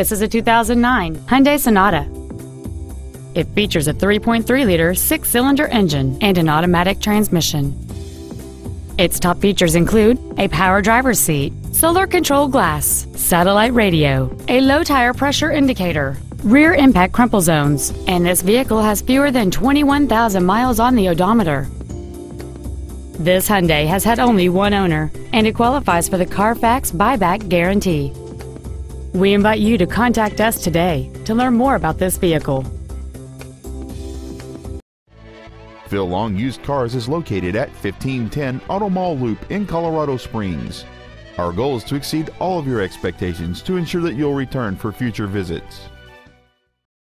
This is a 2009 Hyundai Sonata. It features a 3.3-liter six-cylinder engine and an automatic transmission. Its top features include a power driver's seat, solar control glass, satellite radio, a low tire pressure indicator, rear impact crumple zones, and this vehicle has fewer than 21,000 miles on the odometer. This Hyundai has had only one owner, and it qualifies for the Carfax buyback guarantee. We invite you to contact us today to learn more about this vehicle. Phil Long Used Cars is located at 1510 Auto Mall Loop in Colorado Springs. Our goal is to exceed all of your expectations to ensure that you'll return for future visits.